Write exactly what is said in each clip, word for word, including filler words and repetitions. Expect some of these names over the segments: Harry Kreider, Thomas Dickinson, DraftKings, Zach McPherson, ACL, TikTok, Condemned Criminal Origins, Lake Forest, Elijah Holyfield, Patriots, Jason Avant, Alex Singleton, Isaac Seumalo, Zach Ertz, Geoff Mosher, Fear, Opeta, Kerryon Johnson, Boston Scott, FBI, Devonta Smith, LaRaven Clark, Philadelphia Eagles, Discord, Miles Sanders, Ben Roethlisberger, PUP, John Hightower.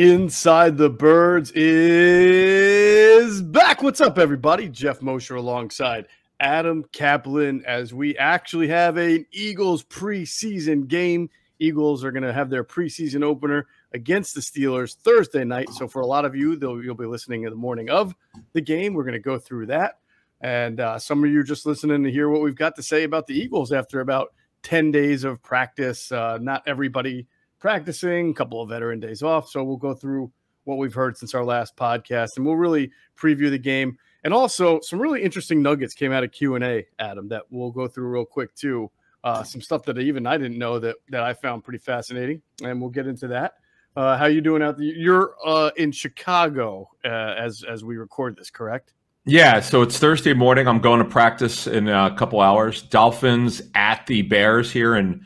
Inside the Birds is back. What's up, everybody? Geoff Mosher alongside Adam Kaplan as we actually have an Eagles preseason game. Eagles are going to have their preseason opener against the Steelers Thursday night. So for a lot of you, though, you'll be listening in the morning of the game. We're going to go through that. And uh, some of you are just listening to hear what we've got to say about the Eagles after about ten days of practice. Uh, not everybody practicing, a couple of veteran days off. So we'll go through what we've heard since our last podcast, and we'll really preview the game. And also some really interesting nuggets came out of Q and A, Adam, that we'll go through real quick too. Uh, some stuff that even I didn't know that, that I found pretty fascinating. And we'll get into that. Uh, how you doing out there? You're uh, in Chicago uh, as, as we record this, correct? Yeah, so it's Thursday morning. I'm going to practice in a couple hours. Dolphins at the Bears here in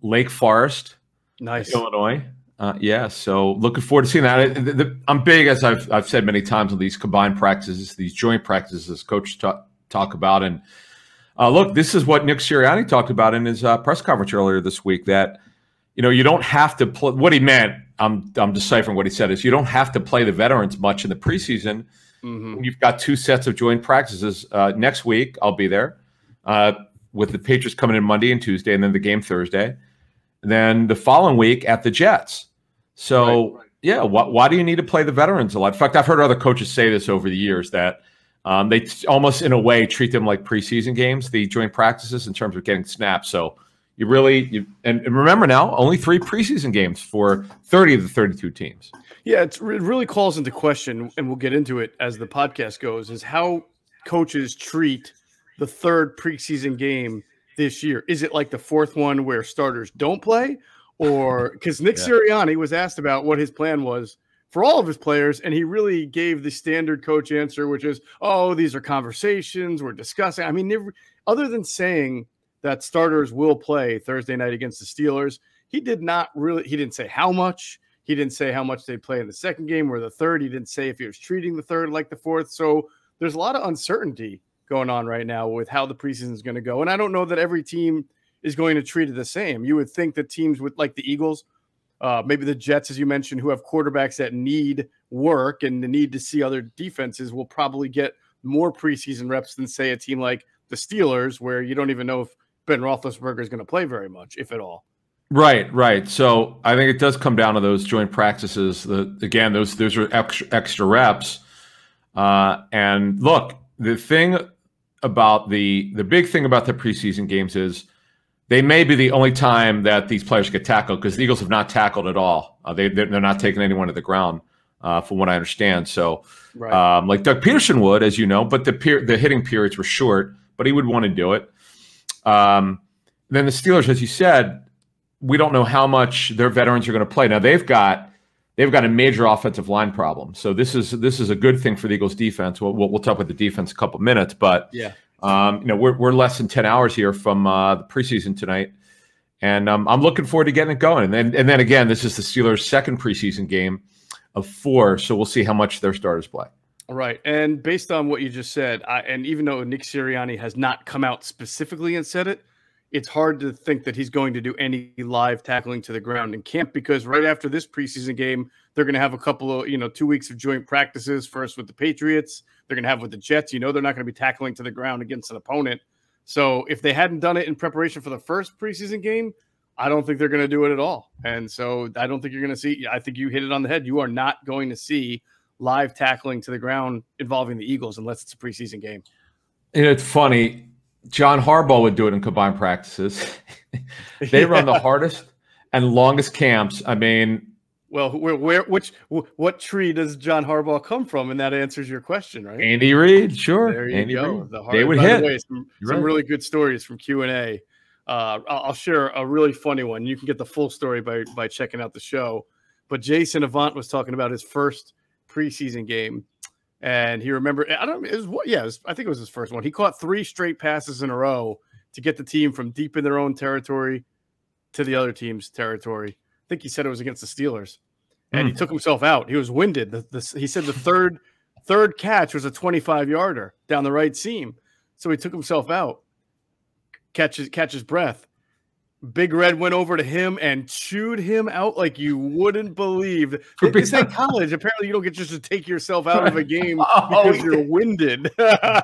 Lake Forest. Nice. Illinois. Uh, yeah, so looking forward to seeing that. The, the, I'm big, as I've, I've said many times, on these combined practices, these joint practices coaches talk, talk about. And uh, look, this is what Nick Sirianni talked about in his uh, press conference earlier this week, that you know you don't have to play. What he meant, I'm, I'm deciphering what he said, is you don't have to play the veterans much in the preseason. Mm-hmm. You've got two sets of joint practices. Uh, next week, I'll be there uh, with the Patriots coming in Monday and Tuesday, and then the game Thursday. Then the following week at the Jets. So, right, right. yeah, wh why do you need to play the veterans a lot? In fact, I've heard other coaches say this over the years, that um, they almost, in a way, treat them like preseason games, the joint practices, in terms of getting snaps. So you really you, – and, and remember now, only three preseason games for thirty of the thirty-two teams. Yeah, it's, it really calls into question, and we'll get into it as the podcast goes, is how coaches treat the third preseason game this year. Is it like the fourth one where starters don't play? Or because Nick yeah. Sirianni was asked about what his plan was for all of his players, and he really gave the standard coach answer, which is, oh, these are conversations we're discussing. I mean, never, other than saying that starters will play Thursday night against the Steelers, he did not really, he didn't say how much, he didn't say how much they play in the second game or the third. He didn't say if he was treating the third like the fourth. So there's a lot of uncertainty going on right now with how the preseason is going to go. And I don't know that every team is going to treat it the same. You would think that teams with like the Eagles, uh, maybe the Jets, as you mentioned, who have quarterbacks that need work and the need to see other defenses, will probably get more preseason reps than, say, a team like the Steelers, where you don't even know if Ben Roethlisberger is going to play very much, if at all. Right, right. So I think it does come down to those joint practices. The, again, those, those are extra, extra reps. Uh, and look, the thing – about the the big thing about the preseason games is they may be the only time that these players get tackled, because the Eagles have not tackled at all. Uh, they they're not taking anyone to the ground, uh, from what I understand. So, right. um, like Doug Peterson would, as you know, but the peer, the hitting periods were short, but he would want to do it. Um, then the Steelers, as you said, we don't know how much their veterans are going to play. Now they've got they've got a major offensive line problem. So this is this is a good thing for the Eagles defense. We'll, we'll, we'll talk about the defense in a couple minutes, but yeah, um, you know, we're we're less than ten hours here from uh, the preseason tonight, and um, I'm looking forward to getting it going. And then and then again, this is the Steelers' second preseason game of four, so we'll see how much their starters play. All right, and based on what you just said, I, and even though Nick Sirianni has not come out specifically and said it, it's hard to think that he's going to do any live tackling to the ground in camp, because right after this preseason game, they're going to have a couple of, you know, two weeks of joint practices, first with the Patriots, they're going to have with the Jets. You know, they're not going to be tackling to the ground against an opponent. So if they hadn't done it in preparation for the first preseason game, I don't think they're going to do it at all. And so I don't think you're going to see, I think you hit it on the head. You are not going to see live tackling to the ground involving the Eagles unless it's a preseason game. And it's funny, John Harbaugh would do it in combined practices. They yeah. run the hardest and longest camps. I mean, well, where, where, which, what tree does John Harbaugh come from? And that answers your question, right? Andy Reid, sure. There you Andy go. The hard, they would hit. The way, some, right. some really good stories from Q and A. Uh, I'll share a really funny one. You can get the full story by by checking out the show. But Jason Avant was talking about his first preseason game. And he remembered, I don't, it was what, yeah, it was, I think it was his first one. He caught three straight passes in a row to get the team from deep in their own territory to the other team's territory. I think he said it was against the Steelers, and mm. he took himself out. He was winded. The, the, he said the third, third catch was a twenty-five yarder down the right seam. So he took himself out, catches, catches breath, Big Red went over to him and chewed him out like you wouldn't believe. It's like college. Apparently, you don't get just to take yourself out of a game oh, because you're winded.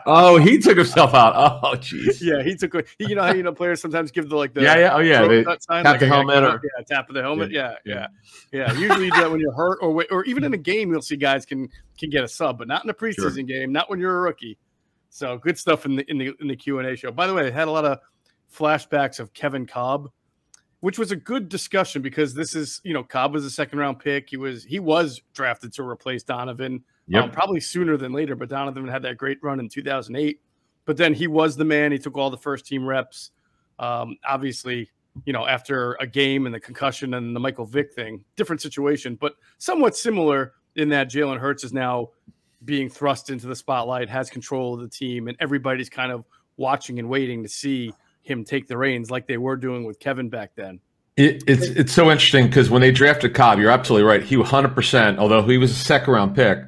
Oh, he took himself out. Oh, jeez. Yeah, he took. He, you know how you know players sometimes give the like the yeah yeah oh yeah they, tap like the helmet or yeah, tap of the helmet yeah yeah yeah. yeah. Usually you do that when you're hurt or or even in a game you'll see guys can can get a sub, but not in a preseason sure. game, not when you're a rookie. So good stuff in the in the in the Q and A show. By the way, I had a lot of flashbacks of Kevin Kolb, which was a good discussion because this is, you know, Kolb was a second round pick. He was he was drafted to replace Donovan, yep. um, probably sooner than later. But Donovan had that great run in two thousand eight. But then he was the man. He took all the first team reps. Um, obviously, you know, after a game and the concussion and the Michael Vick thing, different situation, but somewhat similar in that Jalen Hurts is now being thrust into the spotlight, has control of the team, and everybody's kind of watching and waiting to see him take the reins like they were doing with Kevin back then. It, it's it's so interesting because when they drafted Kolb, you're absolutely right. He one hundred percent, although he was a second-round pick,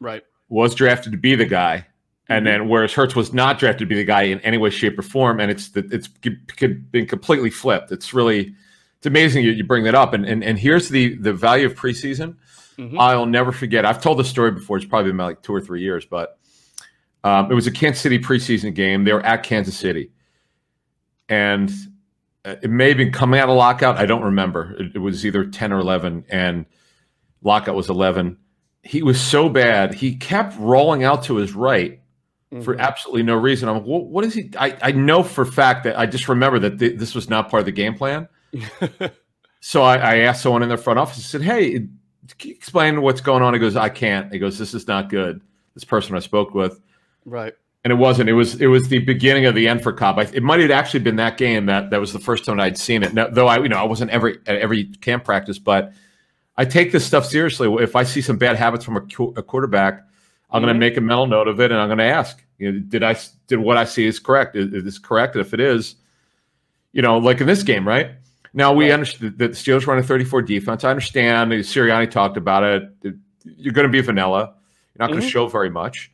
right, was drafted to be the guy. And then whereas Hurts was not drafted to be the guy in any way, shape, or form, and it's the, it's been completely flipped. It's really it's amazing you, you bring that up. And and and here's the the value of preseason. Mm-hmm. I'll never forget. I've told this story before. It's probably been about like two or three years, but um, it was a Kansas City preseason game. They were at Kansas City. And it may have been coming out of lockout. I don't remember. It, it was either ten or eleven, and lockout was eleven. He was so bad. He kept rolling out to his right mm-hmm. for absolutely no reason. I'm like, what, what is he? I, I know for a fact that I just remember that th this was not part of the game plan. So I, I asked someone in their front office. I said, hey, can you explain what's going on? He goes, I can't. He goes, this is not good. This person I spoke with. Right. And it wasn't. It was. It was the beginning of the end for Kolb. I, it might have actually been that game that that was the first time I'd seen it. Now, though I, you know, I wasn't every at every camp practice, but I take this stuff seriously. If I see some bad habits from a, a quarterback, I'm mm-hmm. going to make a mental note of it, and I'm going to ask, you know, did I did what I see is correct? Is, is this correct? And if it is, you know, like in this game, right now we right. understand that the Steelers run a thirty-four defense. I understand. Sirianni talked about it. You're going to be vanilla. You're not going to mm-hmm. show very much,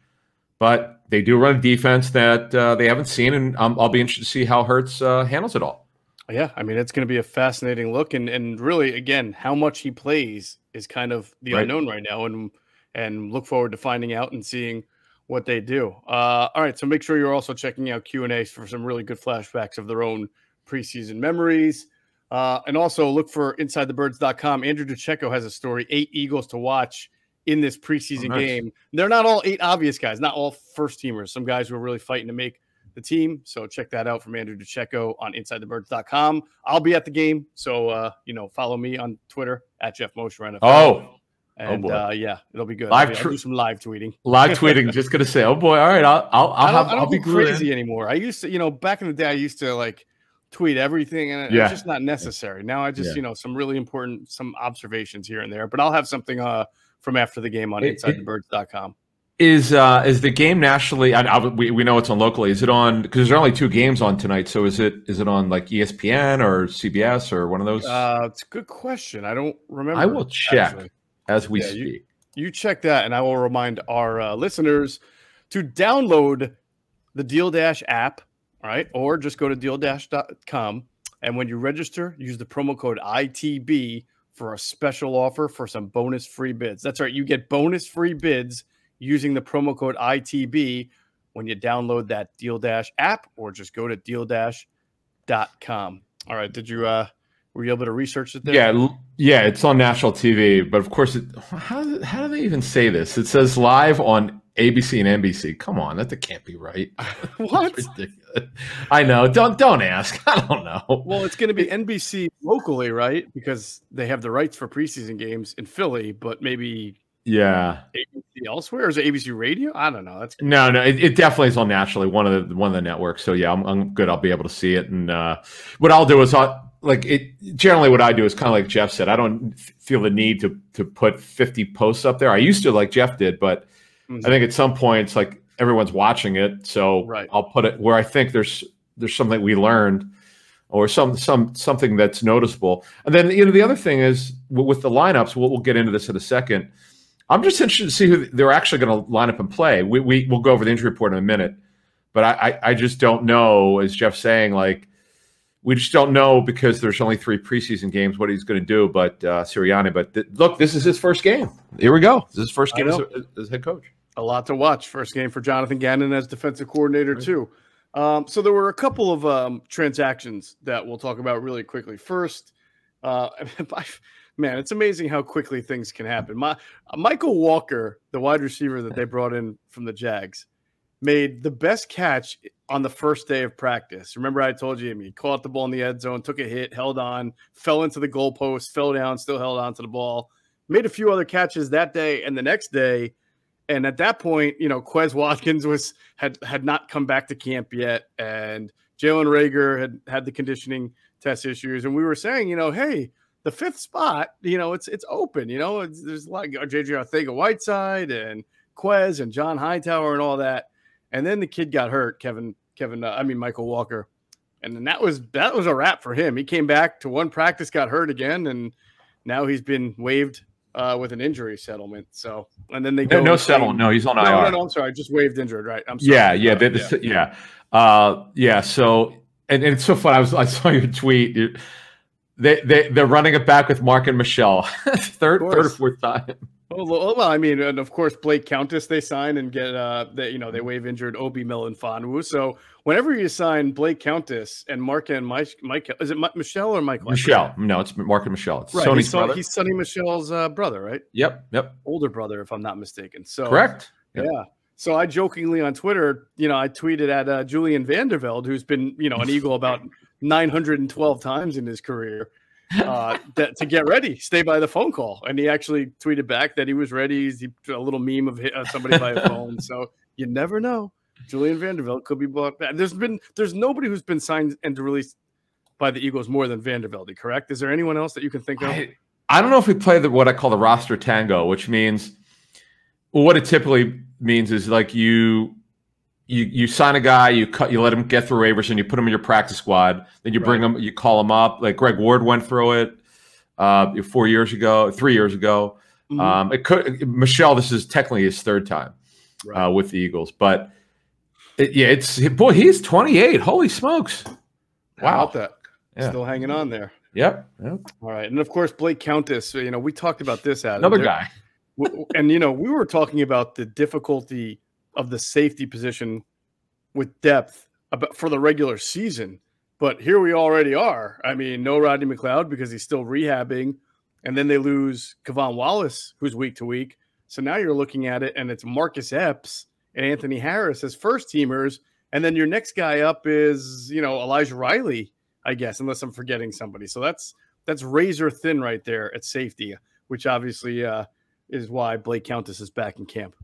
but they do run a defense that uh, they haven't seen, and um, I'll be interested to see how Hurts uh, handles it all. Yeah, I mean, it's going to be a fascinating look, and and really, again, how much he plays is kind of the right. unknown right now, and and look forward to finding out and seeing what they do. Uh, all right, so make sure you're also checking out Q and A for some really good flashbacks of their own preseason memories, uh, and also look for inside the birds dot com. Andrew DiCecco has a story, eight Eagles to watch in this preseason oh, nice. game. They're not all eight obvious guys, not all first teamers. Some guys who are really fighting to make the team. So check that out from Andrew DiCecco on inside the birds dot com. I'll be at the game. So, uh, you know, follow me on Twitter at Geoff Mosher. N F L. Oh, and, oh boy. Uh, yeah, it'll be good. Live I'll do some live tweeting. Live tweeting. Just going to say, oh boy. All right. I'll, I'll, I'll I have, I I'll be crazy in. anymore. I used to, you know, back in the day, I used to like tweet everything and yeah. it's just not necessary. Now I just, yeah. you know, some really important, some observations here and there, but I'll have something, uh, from after the game on inside the birds dot com. Is uh, is the game nationally? I, I, we we know it's on locally. Is it on? Because there's only two games on tonight. So is it is it on like E S P N or C B S or one of those? Uh, it's a good question. I don't remember. I will check actually. as we yeah, speak. You, you check that, and I will remind our uh, listeners to download the Deal Dash app, right? Or just go to deal dash dot com, and when you register, use the promo code I T B. For a special offer for some bonus free bids. That's right. You get bonus free bids using the promo code I T B when you download that Deal Dash app or just go to deal dash dot com. All right. Did you, uh, were you able to research it there? Yeah. Yeah. It's on national T V, but of course, it, how, how do they even say this? It says live on A B C and N B C. Come on. That, that can't be right. What? That's ridiculous. I know. Don't don't ask. I don't know. Well, it's going to be N B C locally, right? Because they have the rights for preseason games in Philly, but maybe yeah, A B C elsewhere. Or is it A B C Radio? I don't know. That's no, no. It, it definitely is on nationally one of the one of the networks. So yeah, I'm, I'm good. I'll be able to see it. And uh, what I'll do is I'll, like it. Generally, what I do is kind of like Geoff said. I don't feel the need to to put fifty posts up there. I used to like Geoff did, but I think at some point it's like everyone's watching it, so right. I'll put it where I think there's there's something we learned, or some some something that's noticeable. And then you know the other thing is with the lineups. We'll, we'll get into this in a second. I'm just interested to see who they're actually going to line up and play. We, we we'll go over the injury report in a minute, but I I, I just don't know, as Geoff's saying, like we just don't know because there's only three preseason games what he's going to do, but uh, Sirianni. But th look, this is his first game. Here we go. This is his first game as, as head coach. A lot to watch. First game for Jonathan Gannon as defensive coordinator, right. too. Um, so there were a couple of um, transactions that we'll talk about really quickly. First, uh, man, it's amazing how quickly things can happen. My, Michael Walker, the wide receiver that they brought in from the Jags, made the best catch on the first day of practice. Remember I told you, I mean, he caught the ball in the end zone, took a hit, held on, fell into the goalpost, fell down, still held on to the ball, made a few other catches that day and the next day. And at that point, you know, Quez Watkins was had had not come back to camp yet, and Jalen Reagor had had the conditioning test issues. And we were saying, you know, hey, the fifth spot, you know, it's it's open. You know, it's, there's a lot of J J. Arcega-Whiteside and Quez and John Hightower and all that. And then the kid got hurt, Kevin Kevin. Uh, I mean Michael Walker, and then that was that was a wrap for him. He came back to one practice, got hurt again, and now he's been waived. Uh, with an injury settlement, so and then they no, go no settlement. No, he's on I R. No, no, no, I'm sorry, I just waived injured. Right, I'm sorry. Yeah, yeah, they, yeah, yeah. Uh, yeah. So and, and it's so funny. I was I saw your tweet. It, they they they're running it back with Mark and Michelle, third third or fourth time. Well, well, I mean, and of course Blake Countess they sign and get uh that you know they waive injured Obi Melenfonwu. So whenever you sign Blake Countess and Mark and Mike, Mike is it Mike, Michelle or Michael? Michelle, no, it's Mark and Michelle. It's right. Sonny's he's, brother. He's Sonny Michelle's uh, brother, right? Yep, yep. Older brother, if I'm not mistaken. So correct. Yep. Yeah. So I jokingly on Twitter, you know, I tweeted at uh, Julian Vandervelde, who's been you know an Eagle about nine hundred twelve times in his career. uh, that, to get ready, stay by the phone call. And he actually tweeted back that he was ready. He put a little meme of uh, somebody by a phone. So you never know. Julian Vandervelde could be bought back. There's been, there's nobody who's been signed and released by the Eagles more than Vandervelde, correct? Is there anyone else that you can think of? I, I don't know if we play the, what I call the roster tango, which means well, what it typically means is like you, you, you sign a guy, you cut, you let him get through waivers and you put him in your practice squad. Then you bring him, you call him up. Like Greg Ward went through it uh, four years ago, three years ago. Mm-hmm. um, it could, Michelle, this is technically his third time right. uh, with the Eagles, but it, yeah, it's boy, he's twenty-eight. Holy smokes. Wow. How about that? Yeah. Still hanging on there. Yep. Yep. All right. And of course, Blake Countess, you know, we talked about this, Adam. Another guy. And, you know, we were talking about the difficulty of the safety position with depth about for the regular season. But here we already are. I mean, no Rodney McLeod because he's still rehabbing. And then they lose K'Von Wallace, who's week to week. So now you're looking at it, and it's Marcus Epps and Anthony Harris as first-teamers. And then your next guy up is, you know, Elijah Riley, I guess, unless I'm forgetting somebody. So that's that's razor thin right there at safety, which obviously uh, is why Blake Countess is back in camp.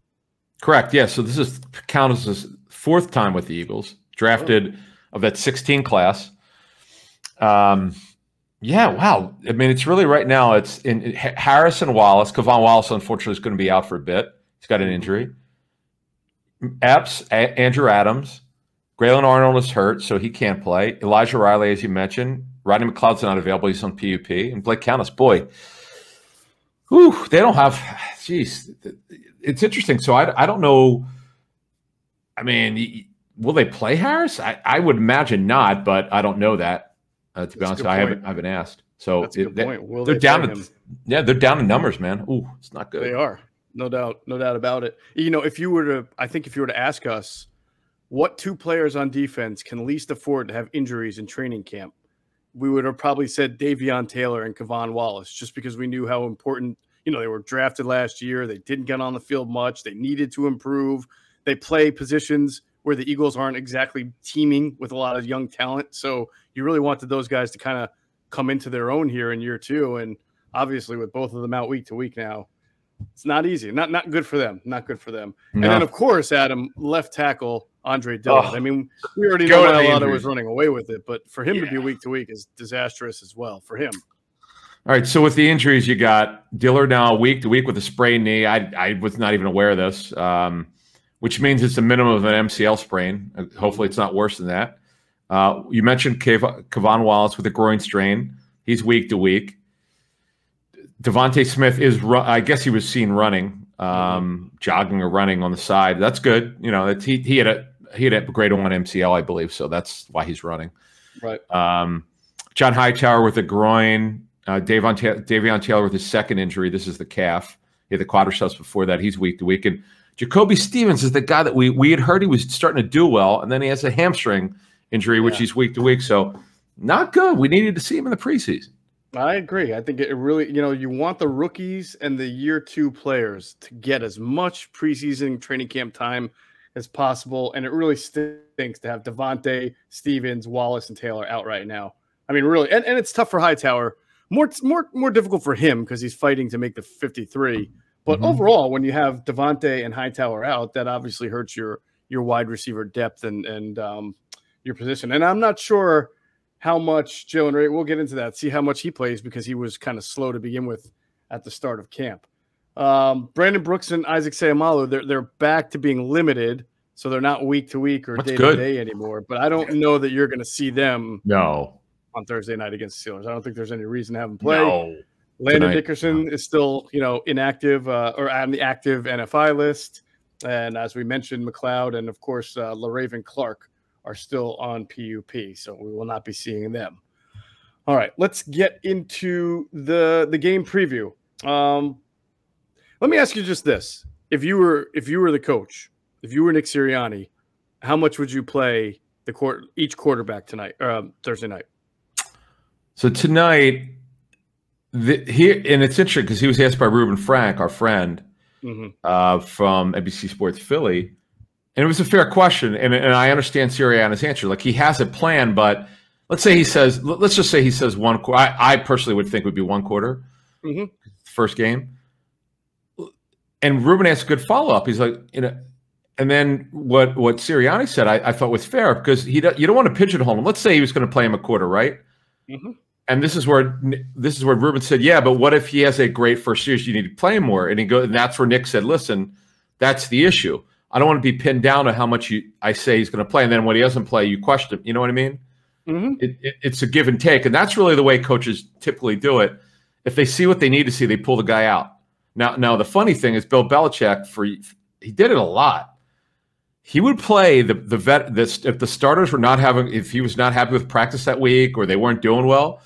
Correct. Yeah. So this is Countess's fourth time with the Eagles, drafted oh. of that sixteen class. Um, yeah. Wow. I mean, it's really right now. It's in, in Harris and Wallace. K'Von Wallace, unfortunately, is going to be out for a bit. He's got an injury. Epps, a Andrew Adams, Graylen Arnold is hurt, so he can't play. Elijah Riley, as you mentioned, Rodney McLeod's not available. He's on P U P, and Blake Countess. Boy, whew, they don't have. Jeez. It's interesting. So I, I don't know. I mean, will they play Harris? I, I would imagine not, but I don't know that. Uh, to be honest, I haven't I haven't asked. So that's a good point. Will they play him? Yeah, they're down in numbers, man. Ooh, it's not good. They are, no doubt, no doubt about it. You know, if you were to, I think if you were to ask us, what two players on defense can least afford to have injuries in training camp, we would have probably said Davion Taylor and K'Von Wallace, just because we knew how important. You know, they were drafted last year. They didn't get on the field much. They needed to improve. They play positions where the Eagles aren't exactly teaming with a lot of young talent. So you really wanted those guys to kind of come into their own here in year two. And obviously with both of them out week to week now, it's not easy. Not not good for them. Not good for them. No. And then, of course, Adam, left tackle Andre Dillard. Oh, I mean, we already know Mailata was running away with it. But for him yeah. to be week to week is disastrous as well for him. All right, so with the injuries you got, Dillard now week to week with a sprained knee. I, I was not even aware of this, um, which means it's a minimum of an M C L sprain. Hopefully it's not worse than that. Uh, you mentioned K'Von Wallace with a groin strain. He's week to week. Devonta Smith is, I guess he was seen running, um, jogging or running on the side. That's good. You know, it's, he, he, had a, he had a grade one M C L, I believe, so that's why he's running. Right. Um, John Hightower with a groin. Uh, Davion Ta- Davion Taylor with his second injury. This is the calf. He had the quadriceps before that. He's week to week. And Jacoby Stevens is the guy that we we had heard he was starting to do well, and then he has a hamstring injury, yeah. which he's week to week. So not good. We needed to see him in the preseason. I agree. I think it really, you know, you want the rookies and the year two players to get as much preseason training camp time as possible. And it really stinks to have Devonta, Stevens, Wallace, and Taylor out right now. I mean, really, and, and it's tough for Hightower. More, more, more difficult for him because he's fighting to make the fifty-three. But mm-hmm. overall, when you have Devonta and Hightower out, that obviously hurts your your wide receiver depth and and um, your position. And I'm not sure how much Jalen Reagor, we'll get into that, see how much he plays because he was kind of slow to begin with at the start of camp. Um, Brandon Brooks and Isaac Seumalo, they're, they're back to being limited, so they're not week to week or That's day good. to day anymore. But I don't know that you're going to see them no. on Thursday night against the Steelers. I don't think there's any reason to have them play. No. Landon Tonight, Dickerson no. is still you know, inactive uh, or on the active N F I list. And as we mentioned, McLeod and, of course, uh, LaRaven Clark are still on P U P, so we will not be seeing them. All right, let's get into the the game preview. Um, let me ask you just this: if you were if you were the coach, if you were Nick Sirianni, how much would you play the court each quarterback tonight, uh, Thursday night? So tonight, the, here and it's interesting because he was asked by Ruben Frank, our friend mm-hmm. uh, from N B C Sports Philly. And it was a fair question, and, and I understand Sirianni's answer. Like, he has a plan, but let's say he says, let's just say he says one quarter. I, I personally would think it would be one quarter, mm-hmm. first game. And Ruben asked a good follow-up. He's like, you know, and then what, what Sirianni said I, I thought was fair because he you don't want to pigeonhole him. Let's say he was going to play him a quarter, right? Mm-hmm. And this is where this is where Ruben said, yeah, but what if he has a great first series? You need to play more. And he go, and that's where Nick said, listen, that's the issue. I don't want to be pinned down to how much you, I say he's going to play, and then when he doesn't play, you question him. You know what I mean? Mm-hmm. it, it, it's a give and take, and that's really the way coaches typically do it. If they see what they need to see, they pull the guy out. Now, now the funny thing is Bill Belichick, for he did it a lot. He would play the the vet this if the starters were not having if he was not happy with practice that week or they weren't doing well,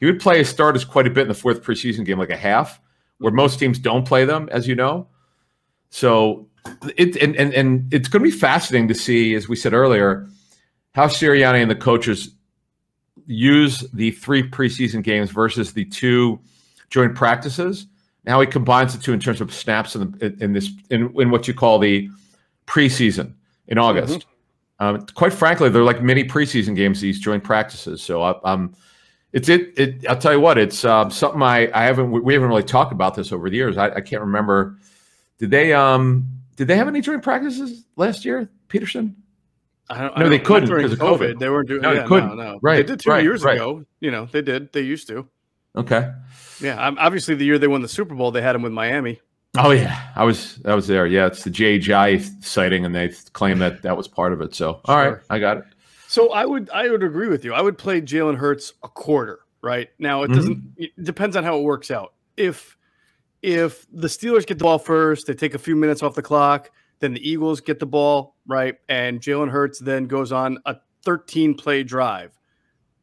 he would play his starters quite a bit in the fourth preseason game, like a half, where most teams don't play them, as you know. So. It, and, and, and it's going to be fascinating to see, as we said earlier, how Sirianni and the coaches use the three preseason games versus the two joint practices, and how he combines the two in terms of snaps in, the, in, this, in, in what you call the preseason in August. Mm-hmm. Um, quite frankly, they're like mini preseason games, these joint practices. So I, um, it's it, it. I'll tell you what, it's um, something I, I haven't we haven't really talked about this over the years. I, I can't remember. Did they um? Did they have any joint practices last year, Peterson? I don't, no, I don't, they couldn't because of COVID. COVID. They weren't doing. No, yeah, they couldn't. No, no. Right, they did two right, years right. ago. You know, they did. They used to. Okay. Yeah, I'm, obviously the year they won the Super Bowl, they had them with Miami. Oh yeah, I was I was there. Yeah, it's the J J sighting, and they claim that that was part of it. So all sure. right, I got it. So I would I would agree with you. I would play Jalen Hurts a quarter right now. It mm-hmm. doesn't. It depends on how it works out. If If the Steelers get the ball first, they take a few minutes off the clock, then the Eagles get the ball, right? And Jalen Hurts then goes on a thirteen play drive.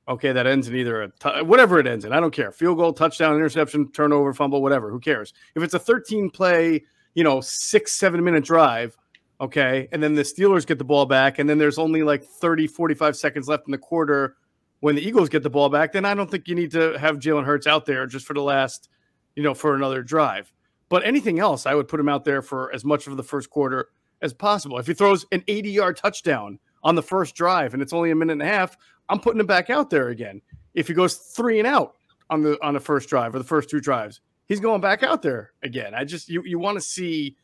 Okay, that ends in either a – whatever it ends in. I don't care. Field goal, touchdown, interception, turnover, fumble, whatever. Who cares? If it's a thirteen play, you know, six, seven-minute drive, okay, and then the Steelers get the ball back, and then there's only like thirty, forty-five seconds left in the quarter when the Eagles get the ball back, then I don't think you need to have Jalen Hurts out there just for the last – you know, for another drive. But anything else, I would put him out there for as much of the first quarter as possible. If he throws an eighty yard touchdown on the first drive and it's only a minute and a half, I'm putting him back out there again. If he goes three and out on the on the first drive or the first two drives, he's going back out there again. I just you you want to see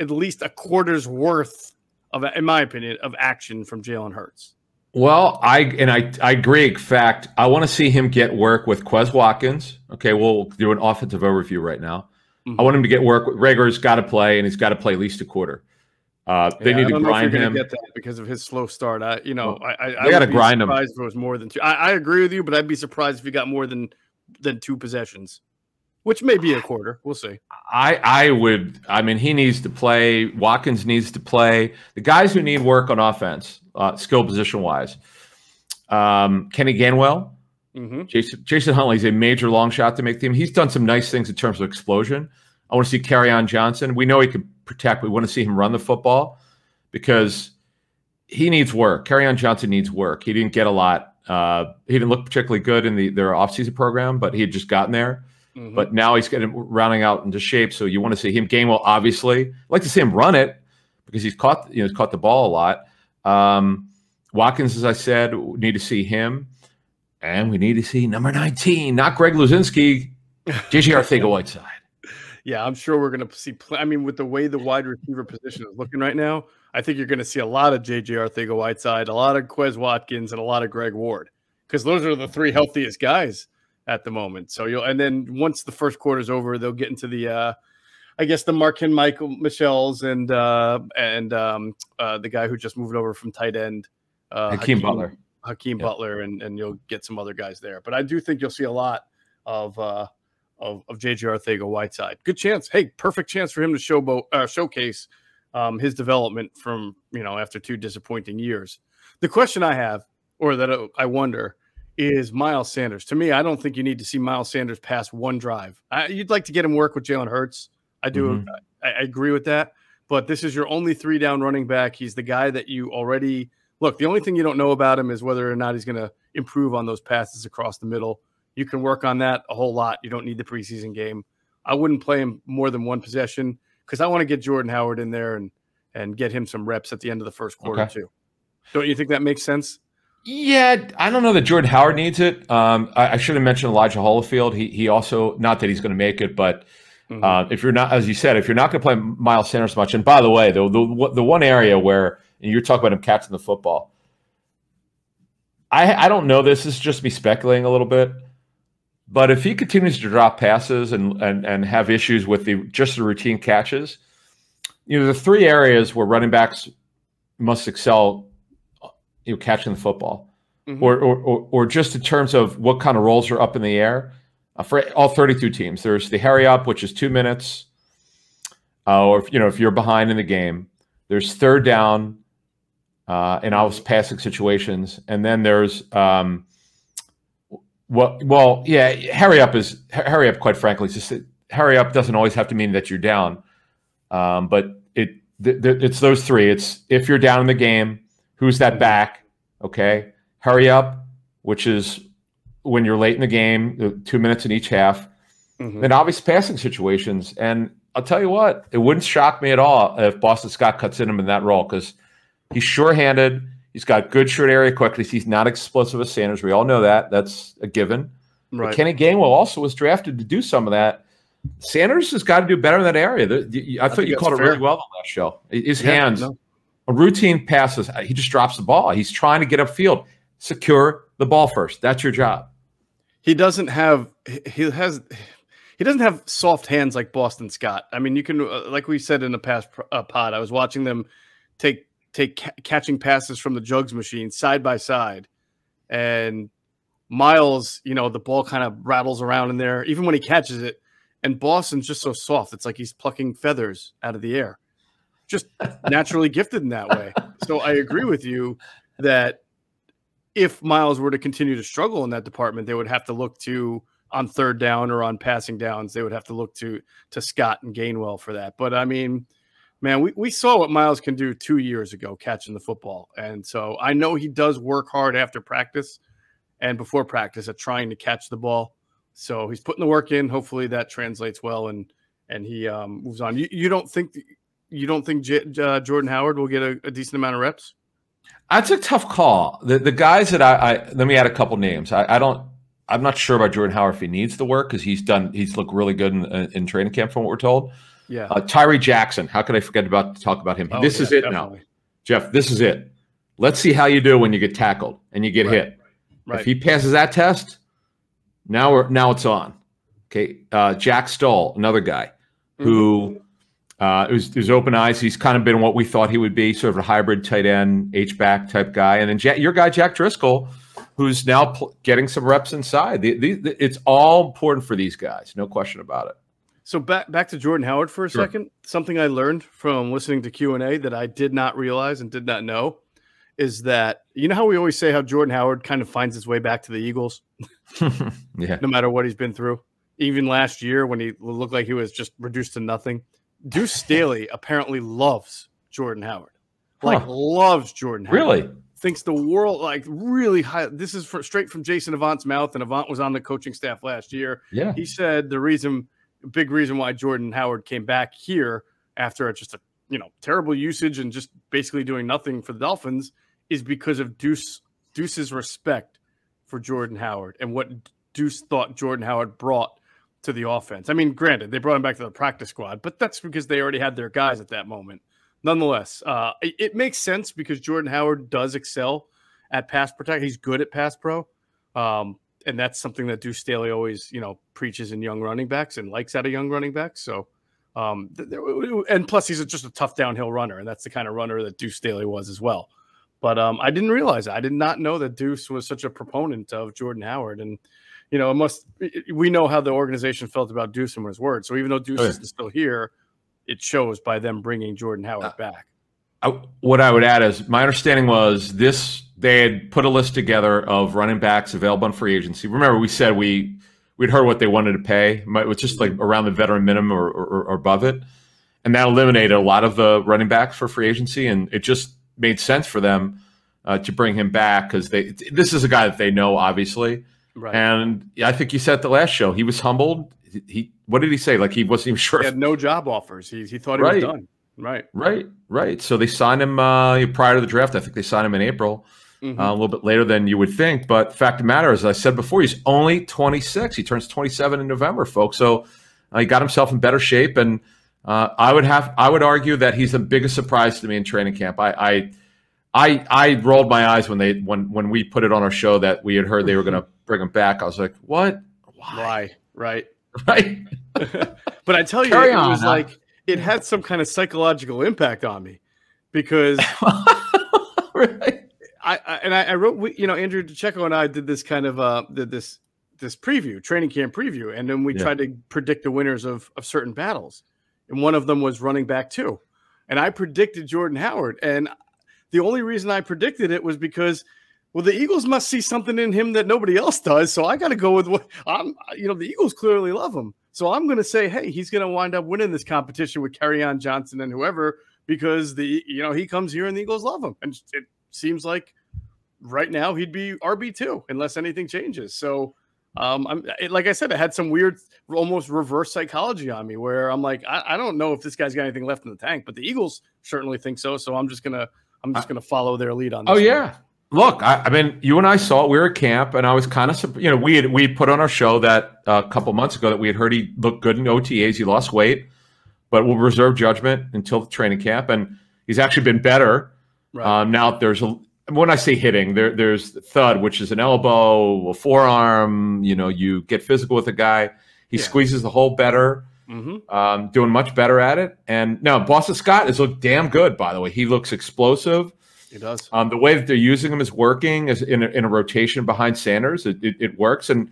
at least a quarter's worth of, in my opinion, of action from Jalen Hurts. Well, I and I, I agree. In fact, I want to see him get work with Quez Watkins. Okay, we'll do an offensive overview right now. Mm-hmm. I want him to get work. Reagor's got to play, and he's got to play at least a quarter. Uh, they yeah, need I don't to grind know if you're him get that because of his slow start. I, you know, well, I, I, I got to grind him. If it was more than two. I, I agree with you, but I'd be surprised if he got more than than two possessions, which may be a quarter. We'll see. I I would. I mean, he needs to play. Watkins needs to play. The guys who need work on offense. Uh, skill position wise, Um, Kenny Gainwell. Mm-hmm. Jason, Jason Huntley is a major long shot to make the team. He's done some nice things in terms of explosion. I want to see Kerryon Johnson. We know he can protect. We want to see him run the football because he needs work. Kerryon Johnson needs work. He didn't get a lot. Uh, he didn't look particularly good in the their offseason program, but he had just gotten there. Mm-hmm. But now he's getting rounding out into shape. So you want to see him. Gainwell, obviously. I'd like to see him run it because he's caught, you know, he's caught the ball a lot. Um, Watkins, as I said, we need to see him. And we need to see number nineteen, not Greg Luzinski, J J. Arcega-Whiteside. Yeah, I'm sure we're going to see – I mean, with the way the wide receiver position is looking right now, I think you're going to see a lot of J J. Arcega-Whiteside, a lot of Quez Watkins, and a lot of Greg Ward because those are the three healthiest guys at the moment. So you'll – and then once the first quarter is over, they'll get into the uh, – I guess the Markin Michael Michelle's and uh, and um, uh, the guy who just moved over from tight end. Uh, Hakeem, Hakeem Butler. Hakeem yeah. Butler, and, and you'll get some other guys there. But I do think you'll see a lot of uh, of, of J J. Arcega-Whiteside. Good chance. Hey, perfect chance for him to showbo uh, showcase um, his development from, you know, after two disappointing years. The question I have, or that I wonder, is Miles Sanders. To me, I don't think you need to see Miles Sanders pass one drive. I, you'd like to get him work with Jalen Hurts. I do. Mm-hmm. I, I agree with that. But this is your only three-down running back. He's the guy that you already – look, the only thing you don't know about him is whether or not he's going to improve on those passes across the middle. You can work on that a whole lot. You don't need the preseason game. I wouldn't play him more than one possession because I want to get Jordan Howard in there and and get him some reps at the end of the first quarter, okay. too. Don't you think that makes sense? Yeah, I don't know that Jordan Howard needs it. Um, I, I should have mentioned Elijah Holyfield. He, he also, not that he's going to make it, but mm-hmm. uh, if you're not, as you said, if you're not going to play Miles Sanders much, and by the way, the the, the one area where and you're talking about him catching the football. I I don't know this. This is just me speculating a little bit. But if he continues to drop passes and and, and have issues with the just the routine catches, you know, the three areas where running backs must excel, you know, catching the football. Mm-hmm. or, or, or, or just in terms of what kind of rolls are up in the air. Uh, for all thirty-two teams, there's the hurry up, which is two minutes. Uh, or, if, you know, if you're behind in the game, there's third down. Uh, in all passing situations, and then there's um, well, well, yeah. Hurry up is hurry up. Quite frankly, it's just that hurry up doesn't always have to mean that you're down, um, but it th th it's those three. It's if you're down in the game, who's that back? Okay, hurry up, which is when you're late in the game, two minutes in each half, mm-hmm. and obvious passing situations. And I'll tell you what, it wouldn't shock me at all if Boston Scott cuts in him in that role because. He's sure-handed. He's got good short area quickness. He's not explosive as Sanders. We all know that. That's a given. Right. But Kenny Gainwell also was drafted to do some of that. Sanders has got to do better in that area. I, I thought you called it fair. Really well on that show. His yeah, hands, no. routine passes, he just drops the ball. He's trying to get upfield. Secure the ball first. That's your job. He doesn't have he has he doesn't have soft hands like Boston Scott. I mean, you can uh, like we said in the past uh, pod. I was watching them take. Take ca catching passes from the jugs machine side by side, and Miles, you know, the ball kind of rattles around in there, even when he catches it. And Boston's just so soft; it's like he's plucking feathers out of the air. Just naturally gifted in that way. So I agree with you that if Miles were to continue to struggle in that department, they would have to look to on third down or on passing downs. They would have to look to to Scott and Gainwell for that. But I mean. Man, we, we saw what Miles can do two years ago catching the football. And so I know he does work hard after practice and before practice at trying to catch the ball. So he's putting the work in. Hopefully that translates well and and he um, moves on. You, you don't think you don't think J, uh, Jordan Howard will get a, a decent amount of reps? That's a tough call. The the guys that I, I – let me add a couple names. I, I don't – I'm not sure about Jordan Howard if he needs the work because he's done – he's looked really good in, in training camp from what we're told. Yeah, uh, Tyree Jackson. How could I forget about to talk about him? Oh, this yeah, is it definitely. Now, Jeff. This is it. Let's see how you do when you get tackled and you get right. hit. Right. If he passes that test, now we're now it's on. Okay, uh, Jack Stoll, another guy who mm-hmm. uh, is, is open eyes. He's kind of been what we thought he would be, sort of a hybrid tight end, H back type guy. And then Jack, your guy Jack Driscoll, who's now pl getting some reps inside. The, the, the, it's all important for these guys, no question about it. So back back to Jordan Howard for a sure. second. Something I learned from listening to Q and A that I did not realize and did not know is that, you know how we always say how Jordan Howard kind of finds his way back to the Eagles? Yeah. No matter what he's been through. Even last year when he looked like he was just reduced to nothing. Deuce Staley apparently loves Jordan Howard. Like, huh. loves Jordan Howard. Really? Thinks the world, like, really high. This is for, straight from Jason Avant's mouth, and Avant was on the coaching staff last year. Yeah. He said the reason, big reason why Jordan Howard came back here after just a, you know, terrible usage and just basically doing nothing for the Dolphins is because of Deuce, Deuce's respect for Jordan Howard and what Deuce thought Jordan Howard brought to the offense. I mean, granted, they brought him back to the practice squad, but that's because they already had their guys at that moment. Nonetheless, uh, it, it makes sense because Jordan Howard does excel at pass protect. He's good at pass pro, um, and that's something that Deuce Staley always, you know, preaches in young running backs and likes out of young running backs. So, um, and plus he's just a tough downhill runner, and that's the kind of runner that Deuce Staley was as well. But um, I didn't realize it. I did not know that Deuce was such a proponent of Jordan Howard. And, you know, it must, we know how the organization felt about Deuce and his word. So even though Deuce oh, yeah. is still here, it shows by them bringing Jordan Howard uh, back. I, what I would add is my understanding was this, they had put a list together of running backs available on free agency. Remember, we said we, we'd heard what they wanted to pay. It was just like around the veteran minimum or, or, or above it. And that eliminated a lot of the running backs for free agency. And it just made sense for them uh, to bring him back because they, this is a guy that they know, obviously. Right. And I think you said at the last show, he was humbled. He, he what did he say? Like he wasn't even sure. He had no job offers. He, he thought he right. was done. Right. Right. Right. So they signed him uh, prior to the draft. I think they signed him in April, mm-hmm. uh, a little bit later than you would think. But fact of the matter is, as I said before, he's only twenty-six. He turns twenty-seven in November, folks. So uh, he got himself in better shape. And uh, I would have, I would argue that he's the biggest surprise to me in training camp. I, I, I, I rolled my eyes when they, when, when we put it on our show that we had heard they were going to bring him back. I was like, what? Why? Why? Right. Right. But I tell you, Carry it on, was huh? like it had some kind of psychological impact on me because right. I, I and I, I wrote we, you know, Andrew DiCecco and I did this kind of uh did this this preview, training camp preview, and then we yeah. tried to predict the winners of, of certain battles. And one of them was running back too. And I predicted Jordan Howard. And the only reason I predicted it was because well, the Eagles must see something in him that nobody else does, so I got to go with what I'm. You know, the Eagles clearly love him, so I'm going to say, hey, he's going to wind up winning this competition with Kerryon Johnson and whoever because the you know he comes here and the Eagles love him, and it seems like right now he'd be R B two unless anything changes. So, um, I'm it, like I said, I had some weird, almost reverse psychology on me where I'm like, I, I don't know if this guy's got anything left in the tank, but the Eagles certainly think so. So I'm just gonna, I'm just gonna follow their lead on this. Oh yeah. One. Look, I, I mean, you and I saw it. We were at camp, and I was kind of, you know, we had, we put on our show that uh, a couple months ago that we had heard he looked good in O T As. He lost weight, but we'll reserve judgment until the training camp. And he's actually been better. Right. Um, now, there's a, when I say hitting, there, there's the thud, which is an elbow, a forearm. You know, you get physical with a guy. He yeah. squeezes the hole better, mm-hmm. um, doing much better at it. And now Boston Scott has looked damn good, by the way. He looks explosive. It does. Um, the way that they're using him is working is in a, in a rotation behind Sanders. It, it, it works. And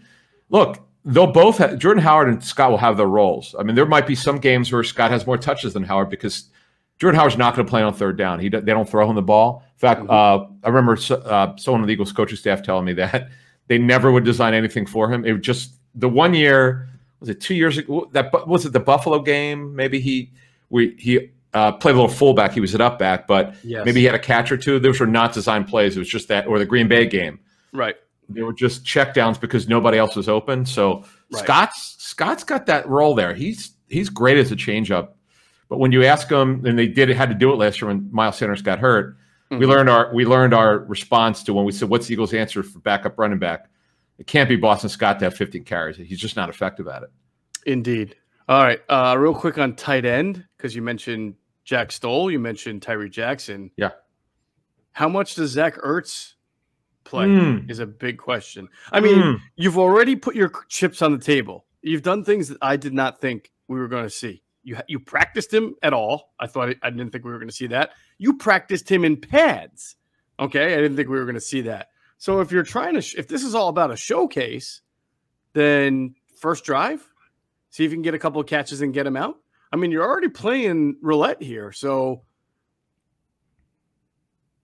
look, they'll both have, Jordan Howard and Scott will have their roles. I mean, there might be some games where Scott has more touches than Howard because Jordan Howard's not going to play on third down. He they don't throw him the ball. In fact, mm-hmm. uh, I remember so, uh, someone on the Eagles coaching staff telling me that they never would design anything for him. It was just the one year was it two years ago that was it the Buffalo game? Maybe he we he. Uh, played a little fullback. He was an up back, but yes. maybe he had a catch or two. Those were not designed plays. It was just that, or the Green Bay game. Right. They were just check downs because nobody else was open. So right. Scott's Scott's got that role there. He's he's great as a changeup. But when you ask him, and they did had to do it last year when Miles Sanders got hurt, mm-hmm. we learned our we learned our response to when we said, what's the Eagles' answer for backup running back? It can't be Boston Scott to have fifteen carries. He's just not effective at it. Indeed. All right. Uh, real quick on tight end, because you mentioned Jack Stoll, you mentioned Tyree Jackson. Yeah. How much does Zach Ertz play mm. is a big question. I mean, mm. you've already put your chips on the table. You've done things that I did not think we were going to see. You you practiced him at all. I thought I didn't think we were going to see that. You practiced him in pads. Okay, I didn't think we were going to see that. So if you're trying to, if this is all about a showcase, then first drive, see if you can get a couple of catches and get him out. I mean, you're already playing roulette here, so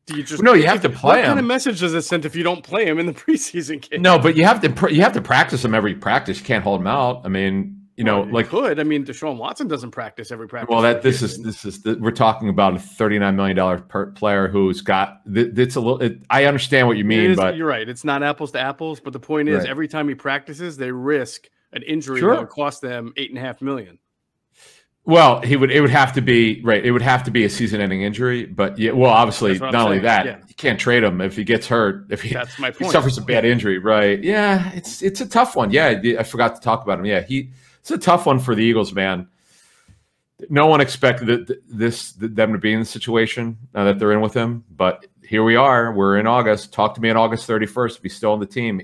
do you just? No, you have to play what him. What kind of message does it send if you don't play him in the preseason game? No, but you have to you have to practice him every practice. You can't hold him out. I mean. You know, well, like could I mean, Deshaun Watson doesn't practice every practice. Well, that this is this is the, we're talking about a thirty-nine million dollar per player who's got. Th it's a little. It, I understand what you mean, is, but you're right. It's not apples to apples. But the point is, right. every time he practices, they risk an injury sure. that would cost them eight and a half million. Well, he would. It would have to be right. It would have to be a season-ending injury. But yeah, well, obviously, not saying. only that, yeah. you can't trade him if he gets hurt. If he, That's my point. he suffers a bad injury, right? Yeah, it's it's a tough one. Yeah, I forgot to talk about him. Yeah, he. It's a tough one for the Eagles, man. No one expected this them to be in the situation uh, that they're in with him, but here we are. We're in August. Talk to me on August thirty-first. Be still on the team.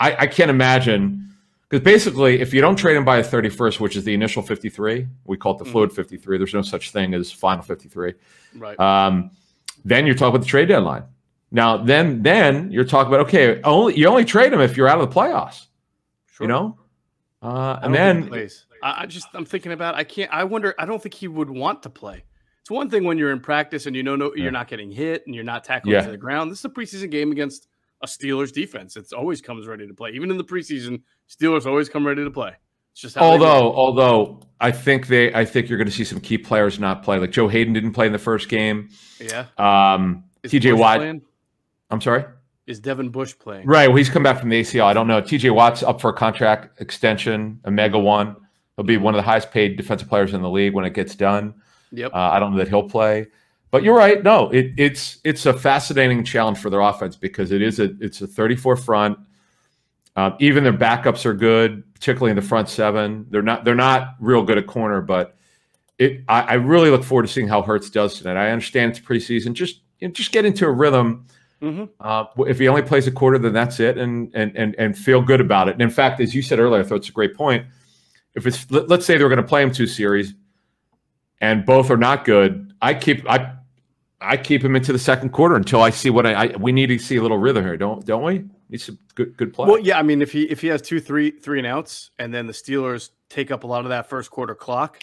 I, I can't imagine because basically, if you don't trade him by the thirty-first, which is the initial fifty-three, we call it the mm. fluid fifty-three. There's no such thing as final fifty-three. Right. Um, then you're talking about the trade deadline. Now, then, then you're talking about okay, only you only trade him if you're out of the playoffs. Sure. You know. Uh, and then I, I just I'm thinking about I can't I wonder I don't think he would want to play. It's one thing when you're in practice and you know no yeah. you're not getting hit and you're not tackling yeah. to the ground. This is a preseason game against a Steelers defense. It always comes ready to play. Even in the preseason, Steelers always come ready to play. It's just how although although I think they I think you're going to see some key players not play. Like Joe Hayden didn't play in the first game. Yeah. Um, T J Watt. I'm sorry. Is Devin Bush playing? Right. Well, he's come back from the A C L. I don't know. T J Watt's up for a contract extension, a mega one. He'll be one of the highest paid defensive players in the league when it gets done. Yep. Uh, I don't know that he'll play. But you're right. No, it, it's it's a fascinating challenge for their offense because it is a it's a thirty-four front. Um, even their backups are good, particularly in the front seven. They're not they're not real good at corner, but it I, I really look forward to seeing how Hurts does tonight. I understand it's preseason. Just you know, just get into a rhythm. Mm-hmm. uh, if he only plays a quarter, then that's it, and and and and feel good about it. And in fact, as you said earlier, I thought it's a great point. If it's let, let's say they're going to play him two series, and both are not good, I keep I I keep him into the second quarter until I see what I, I we need to see a little rhythm here, don't don't we? Need some good good play. Well, yeah, I mean, if he if he has two three three and outs, and then the Steelers take up a lot of that first quarter clock.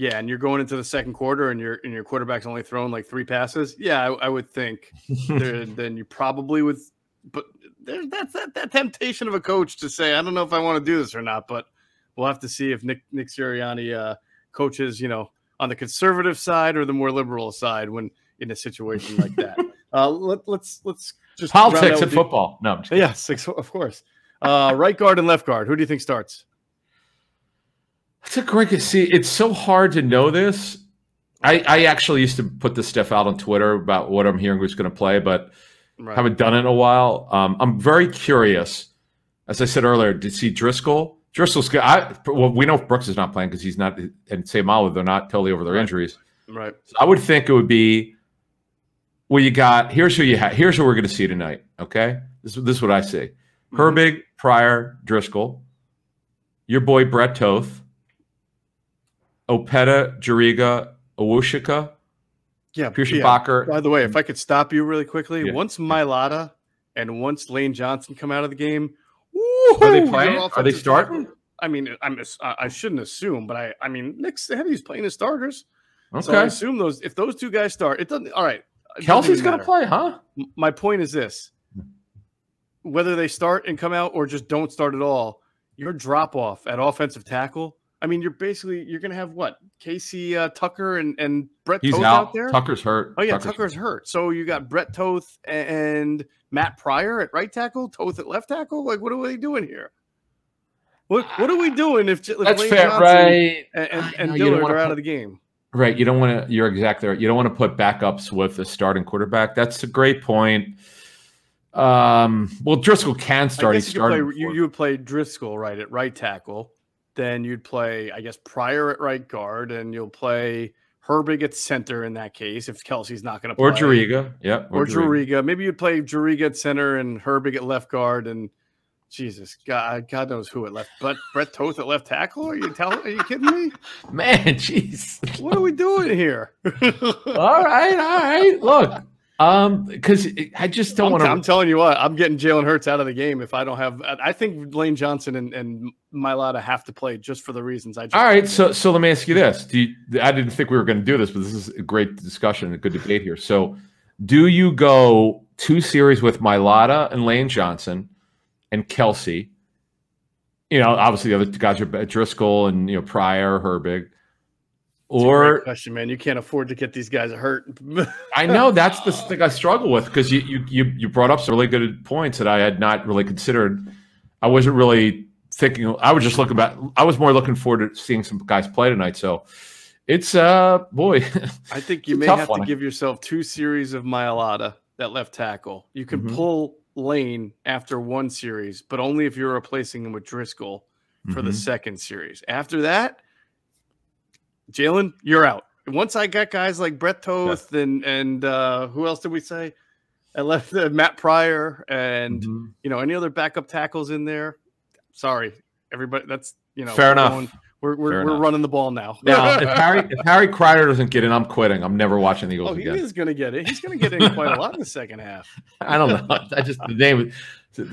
Yeah, and you're going into the second quarter, and your and your quarterback's only thrown like three passes. Yeah, I, I would think then you probably would, but there, that's that that temptation of a coach to say, I don't know if I want to do this or not, but we'll have to see if Nick Nick Sirianni uh, coaches, you know, on the conservative side or the more liberal side when in a situation like that. uh, let, let's let's just politics and football. No, I'm just yeah, six, of course. Uh, right guard and left guard. Who do you think starts? That's a great. See, it's so hard to know this. I, I actually used to put this stuff out on Twitter about what I'm hearing who's going to play, but right. haven't done it in a while. Um, I'm very curious, as I said earlier, to see Driscoll. Driscoll's good. I, well, we know Brooks is not playing because he's not, and Sam Olive, they're not totally over their right. injuries. Right. So I would think it would be, well, you got, here's who you have, here's who we're going to see tonight. Okay. This, this is what I see. Mm-hmm. Herbig, Pryor, Driscoll, your boy Brett Toth. Opeta, Jariga, Awushika, yeah, Piershabacher. Yeah. By the way, if I could stop you really quickly, yeah. once Mailata and once Lane Johnson come out of the game, are they playing? Are they starting? Starting? I mean, I'm I shouldn't assume, but I I mean, Nick Sirianni's playing his starters. Okay, so I assume those if those two guys start, it doesn't. All right, Kelsey's going to play, huh? My point is this: whether they start and come out or just don't start at all, your drop off at offensive tackle. I mean, you're basically you're going to have what Casey uh, Tucker and and Brett He's Toth out. out there. Tucker's hurt. Oh yeah, Tucker's, Tucker's hurt. hurt. So you got Brett Toth and Matt Pryor at right tackle, Toth at left tackle. Like, what are they doing here? What What are we doing if, if that's Lane fair, Johnson right? And, and, and Dillard are put, out of the game, right? You don't want to. You're exactly right. You don't want to put backups with the starting quarterback. That's a great point. Um, well, Driscoll can start. He started. Play, you you would play Driscoll right at right tackle. Then you'd play, I guess, Pryor at right guard, and you'll play Herbig at center in that case if Kelsey's not going to play. Or Jariga, yeah. Or, or Jariga. Jariga. Maybe you'd play Jariga at center and Herbig at left guard, and Jesus, God, God knows who at left. But Brett Toth at left tackle? Are you telling? Are you kidding me? Man, jeez, what are we doing here? all right, all right. Look, um, because I just don't want to. I'm telling you what, I'm getting Jalen Hurts out of the game if I don't have. I think Lane Johnson and and. Mailata have to play just for the reasons I just. All right, so so let me ask you this: do you, I didn't think we were going to do this, but this is a great discussion, a good debate here. So, Do you go two series with Mailata and Lane Johnson and Kelsey? You know, obviously the other guys are Driscoll and, you know, Pryor, Herbig. Or great question, man, you can't afford to get these guys hurt. I know that's the thing I struggle with, because you, you you you brought up some really good points that I had not really considered. I wasn't really thinking. I was just looking back. I was more looking forward to seeing some guys play tonight. So it's uh boy. I think you may have one. to give yourself two series of Mailata, that left tackle. You can mm-hmm. pull Lane after one series, but only if you're replacing him with Driscoll for mm-hmm. the second series. After that, Jalen, you're out. Once I got guys like Brett Toth yeah. and and uh, who else did we say? I left uh, Matt Pryor and mm-hmm. you know, any other backup tackles in there. Sorry, everybody. That's you know fair enough. Going, we're we're, fair we're enough. running the ball now. Now if Harry if Harry Crider doesn't get in, I'm quitting. I'm never watching the Eagles. Oh, he again. is going to get it. He's going to get in quite a lot in the second half. I don't know. I just the name.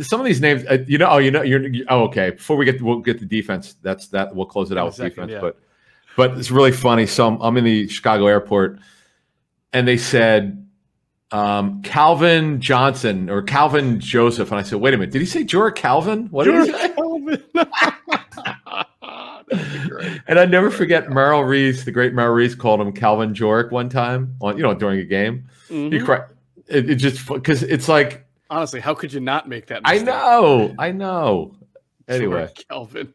Some of these names, you know. Oh, you know. You're oh, okay. Before we get we'll get the defense. That's that. We'll close it out with second, defense, yeah. but. But it's really funny. So I'm, I'm in the Chicago airport, and they said um, Calvin Johnson or Calvin Joseph. And I said, wait a minute. Did he say Jorah Calvin? What did he say? Calvin. And I never forget Merrill Reese, the great Merrill Reese, called him Calvin Jorah one time, on, you know, during a game. Mm-hmm. He cried. It, it just – because it's like – honestly, how could you not make that mistake? I know. I know. Anyway, Kelvin.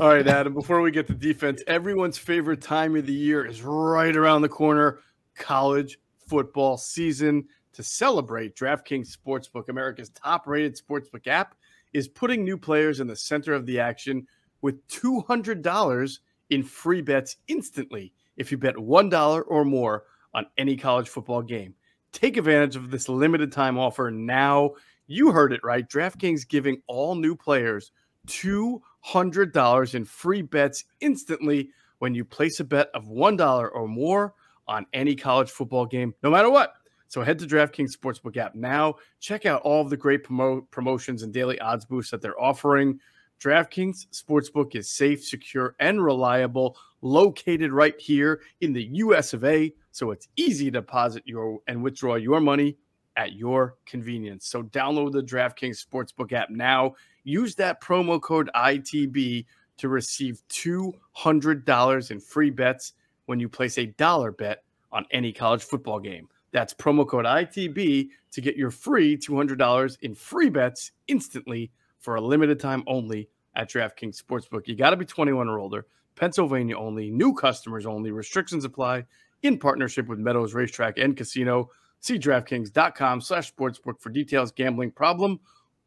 All right, Adam, before we get to defense, everyone's favorite time of the year is right around the corner, college football season. To celebrate, DraftKings Sportsbook, America's top-rated sportsbook app, is putting new players in the center of the action with two hundred dollars in free bets instantly if you bet one dollar or more on any college football game. Take advantage of this limited-time offer now. You heard it right. DraftKings giving all new players two hundred dollars in free bets instantly when you place a bet of one dollar or more on any college football game, no matter what. So head to DraftKings Sportsbook app now. Check out all of the great promo promotions and daily odds boosts that they're offering. DraftKings Sportsbook is safe, secure, and reliable, located right here in the U S of A, so it's easy to deposit your and withdraw your money at your convenience. So download the DraftKings Sportsbook app now. Use that promo code I T B to receive two hundred dollars in free bets when you place a dollar bet on any college football game. That's promo code I T B to get your free two hundred dollars in free bets instantly for a limited time only at DraftKings Sportsbook. You got to be twenty-one or older, Pennsylvania only, new customers only, restrictions apply, in partnership with Meadows Racetrack and Casino. See DraftKings.com slash sportsbook for details. Gambling problem?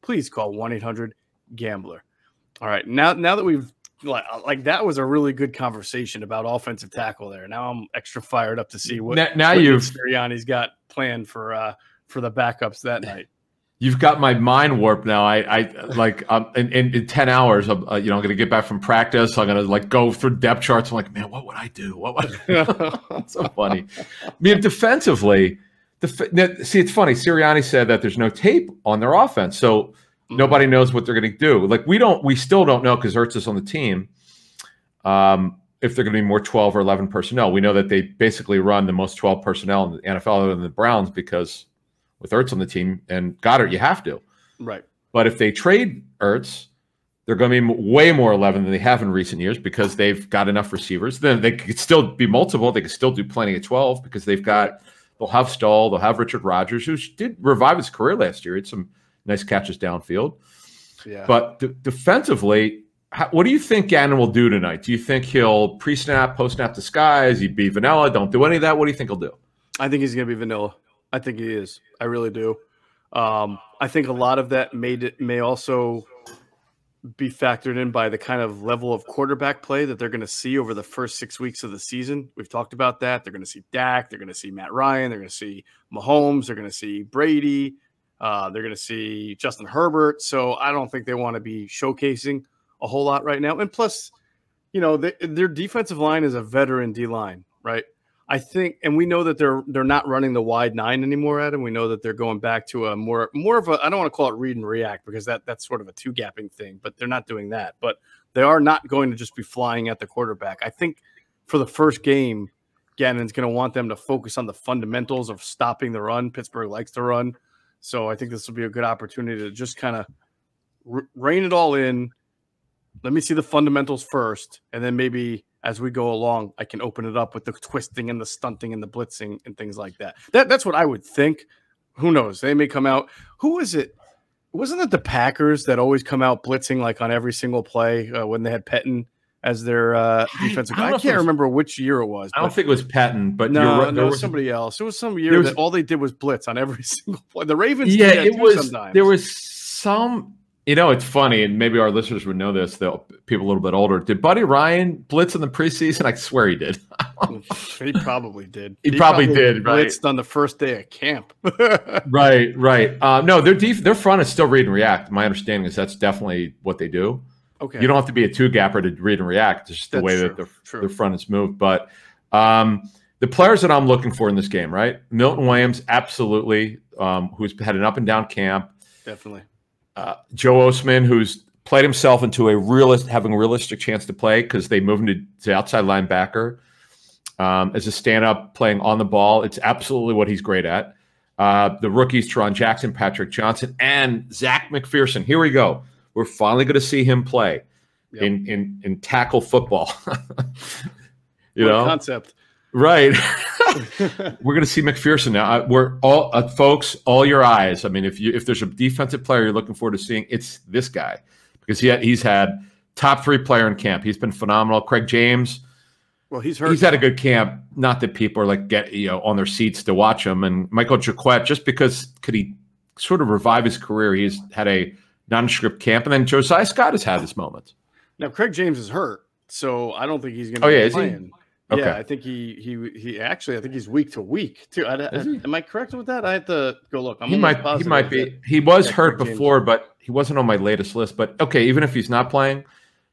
Please call one eight hundred gambler. All right, now now that we've like, like that was a really good conversation about offensive tackle there. Now I'm extra fired up to see what now, now what you've Sirianni's got planned for uh, for the backups that night. You've got my mind warped now. I, I like um, in, in, in ten hours. I'm, uh, you know, I'm gonna get back from practice. I'm gonna like go through depth charts. I'm like, man, what would I do? What would I do? So funny. I mean, defensively. See, it's funny. Sirianni said that there's no tape on their offense, so nobody knows what they're going to do. Like we don't, we still don't know because Ertz is on the team. Um, if they're going to be more twelve or eleven personnel, we know that they basically run the most twelve personnel in the N F L other than the Browns, because with Ertz on the team and Goddard, you have to. Right. But if they trade Ertz, they're going to be way more eleven than they have in recent years because they've got enough receivers. Then they could still be multiple. They could still do plenty of twelve because they've got. They'll have Stahl. They'll have Richard Rodgers, who did revive his career last year. He had some nice catches downfield. Yeah. But de defensively, how, what do you think Gannon will do tonight? Do you think he'll pre-snap, post-snap disguise? He'd be vanilla. Don't do any of that. What do you think he'll do? I think he's going to be vanilla. I think he is. I really do. Um, I think a lot of that made it, may also be factored in by the kind of level of quarterback play that they're going to see over the first six weeks of the season. We've talked about that. They're going to see Dak. They're going to see Matt Ryan. They're going to see Mahomes. They're going to see Brady. Uh, they're going to see Justin Herbert. So I don't think they want to be showcasing a whole lot right now. And plus, you know, they, their defensive line is a veteran D-line, right? I think, and we know that they're they're not running the wide nine anymore, Adam. We know that they're going back to a more more of a I don't want to call it read and react because that that's sort of a two gapping thing, but they're not doing that. But they are not going to just be flying at the quarterback. I think for the first game, Gannon's going to want them to focus on the fundamentals of stopping the run. Pittsburgh likes to run. So I think this will be a good opportunity to just kind of re- rein it all in. Let me see the fundamentals first, and then maybe as we go along, I can open it up with the twisting and the stunting and the blitzing and things like that. That that's what I would think. Who knows? They may come out. Who is it? Wasn't it the Packers that always come out blitzing like on every single play uh, when they had Pettin as their uh, defensive guy? I, I can't was, remember which year it was. I don't think it was Patton, but no, you're right, no, was somebody else. It was some year was, that all they did was blitz on every single play. The Ravens yeah, did that it too was, sometimes. There was some – you know, it's funny, and maybe our listeners would know this, though, people a little bit older. Did Buddy Ryan blitz in the preseason? I swear he did. he probably did. He, he probably, probably did, blitzed right? blitzed on the first day of camp. right, right. Uh, no, their, def their front is still read and react. My understanding is that's definitely what they do. Okay. You don't have to be a two-gapper to read and react. It's just the That's way true. that the, the front is moved. But um, the players that I'm looking for in this game, right? Milton Williams, absolutely, um, who's had an up-and-down camp. Definitely. Uh, Joe Osman, who's played himself into a realist, having a realistic chance to play because they moved him to, to outside linebacker. Um, as a stand-up, playing on the ball, it's absolutely what he's great at. Uh, the rookies, Teron Jackson, Patrick Johnson, and Zach McPherson. Here we go. We're finally going to see him play yep. in, in in tackle football. you what know, concept, right? We're going to see McPherson now. I, we're all uh, folks, all your eyes. I mean, if you if there's a defensive player you're looking forward to seeing, it's this guy because he had, he's had top three player in camp. He's been phenomenal. Craig James. Well, he's hurt. He's had a good camp. Not that people are like get you know on their seats to watch him. And Michael Jacquet, just because could he sort of revive his career? He's had a nondescript camp, and then Josiah Scott has had this moment. Now Craig James is hurt, so I don't think he's going to oh, yeah, be playing. Okay. Yeah, I think he he he actually I think he's week to week too. I, I, am I correct with that? I have to go look. I'm he might he might be. He was yeah, hurt Craig before, James. But he wasn't on my latest list. But okay, even if he's not playing,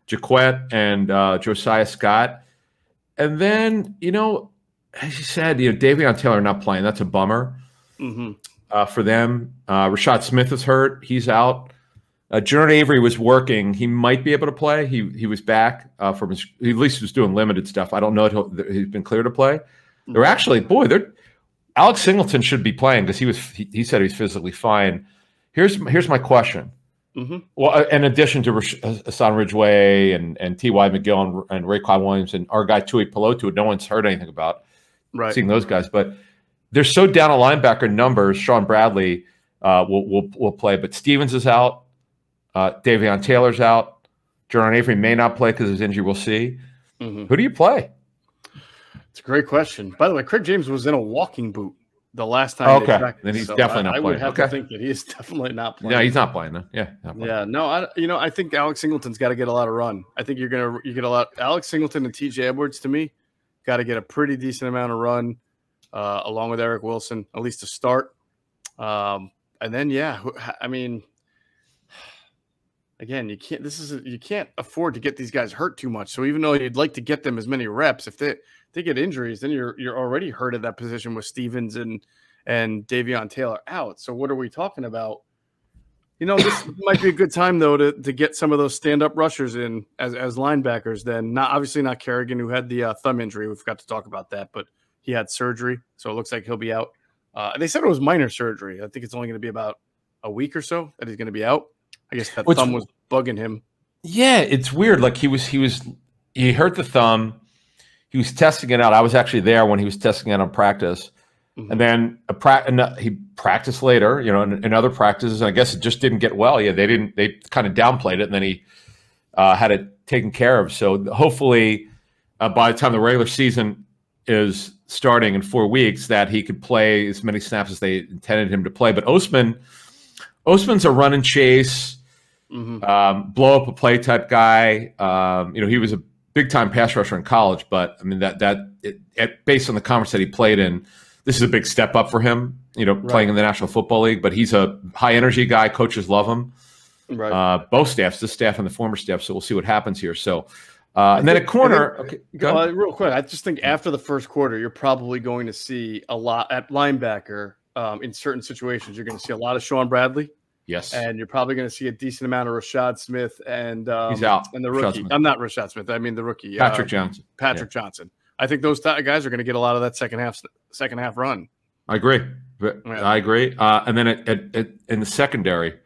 Jacquet and uh, Josiah Scott, and then you know, as you said, you know, Davion Taylor not playing. That's a bummer mm-hmm. uh, for them. Uh, Rashad Smith is hurt. He's out. Uh, Jordan Avery was working. He might be able to play. He he was back uh, from his. He at least was doing limited stuff. I don't know if he's been clear to play. They're actually boy. They're Alex Singleton should be playing because he was. He, he said he's physically fine. Here's here's my question. Mm-hmm. Well, in addition to Hassan Ridgeway and and T Y McGill and, and Raekwon Williams and our guy Tui Pelotu, no one's heard anything about right. seeing those guys. But they're so down a linebacker numbers. Sean Bradley uh, will will will play, but Stevens is out. Uh, Davion Taylor's out. Jordan Avery may not play because of his injury. We'll see. Mm-hmm. Who do you play? It's a great question. By the way, Craig James was in a walking boot the last time. Oh, okay, practiced, then he's so definitely I, not I playing. I would have okay. to think that he is definitely not playing. Yeah, he's not playing. Though. Yeah, not playing. yeah. No, I, you know, I think Alex Singleton's got to get a lot of run. I think you're gonna you get a lot. Alex Singleton and T J Edwards to me got to get a pretty decent amount of run uh, along with Eric Wilson at least to start. Um, and then yeah, I mean. Again, you can't. This is a, you can't afford to get these guys hurt too much. So even though you'd like to get them as many reps, if they if they get injuries, then you're you're already hurt at that position with Stevens and and Davion Taylor out. So what are we talking about? You know, this might be a good time though to to get some of those stand up rushers in as as linebackers. Then not obviously not Kerrigan, who had the uh, thumb injury. We've got to talk about that, but he had surgery, so it looks like he'll be out. Uh, they said it was minor surgery. I think it's only going to be about a week or so that he's going to be out. I guess that Which, thumb was bugging him. Yeah, it's weird. Like he was, he was, he hurt the thumb. He was testing it out. I was actually there when he was testing it on practice, mm-hmm. and then a pra and he practiced later. You know, in, in other practices, and I guess it just didn't get well. Yeah, they didn't. They kind of downplayed it, and then he uh, had it taken care of. So hopefully, uh, by the time the regular season is starting in four weeks, that he could play as many snaps as they intended him to play. But Osman, Osman's a run and chase. Mm-hmm. um, blow up a play type guy. Um, you know, he was a big time pass rusher in college, but I mean that that it, it, based on the conference that he played in, this is a big step up for him. You know, right. playing in the National Football League, but he's a high energy guy. Coaches love him. Right. Uh, both staffs, this staff and the former staff. So we'll see what happens here. So uh, and think, then a corner. Then, okay, go well, real quick, I just think after the first quarter, you're probably going to see a lot at linebacker um, in certain situations. You're going to see a lot of Sean Bradley. Yes, and you're probably going to see a decent amount of Rashad Smith and um, he's out. And the rookie. I'm not Rashad Smith. I mean the rookie, Patrick uh, Johnson. Patrick yeah. Johnson. I think those guys are going to get a lot of that second half second half run. I agree. I agree. Uh, and then at, at, at, in the secondary,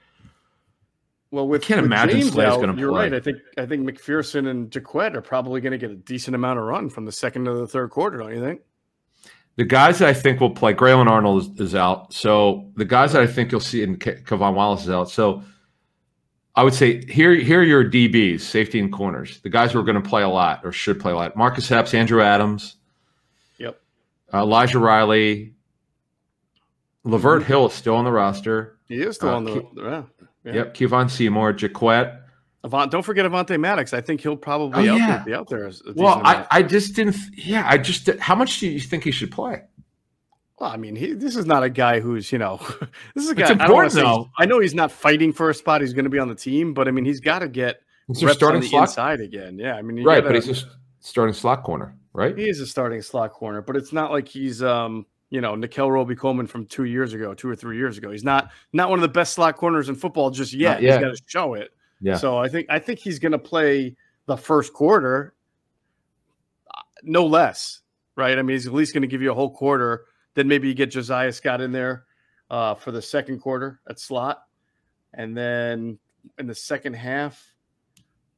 well, with, I can't with imagine James Slay's going to play. You're right. I think I think McPherson and Jaquette are probably going to get a decent amount of run from the second to the third quarter, don't you think? The guys that I think will play, Graylen Arnold is, is out. So the guys that I think you'll see in K'Von Wallace is out. So I would say here, here are your D Bs, safety and corners, the guys who are going to play a lot or should play a lot. Marcus Epps, Andrew Adams, yep, uh, Elijah Riley, LaVert mm-hmm. Hill is still on the roster. He is still uh, on the roster. Yeah. Yep, Kevon Seymour, Jaquette. Avant, don't forget Avante Maddox. I think he'll probably oh, out yeah. there, be out there. As well, I, I just didn't. Yeah, I just. How much do you think he should play? Well, I mean, he, this is not a guy who's you know, this is a guy. It's important I though. I know he's not fighting for a spot. He's going to be on the team, but I mean, he's got to get reps on the slot? inside again. Yeah, I mean, right. Gotta, but he's just starting slot corner, right? He is a starting slot corner, but it's not like he's um, you know, Nickel Roby Coleman from two years ago, two or three years ago. He's not not one of the best slot corners in football just yet. yet. He's got to show it. Yeah. So I think I think he's going to play the first quarter, no less, right? I mean, he's at least going to give you a whole quarter. Then maybe you get Josiah Scott in there uh, for the second quarter at slot, and then in the second half,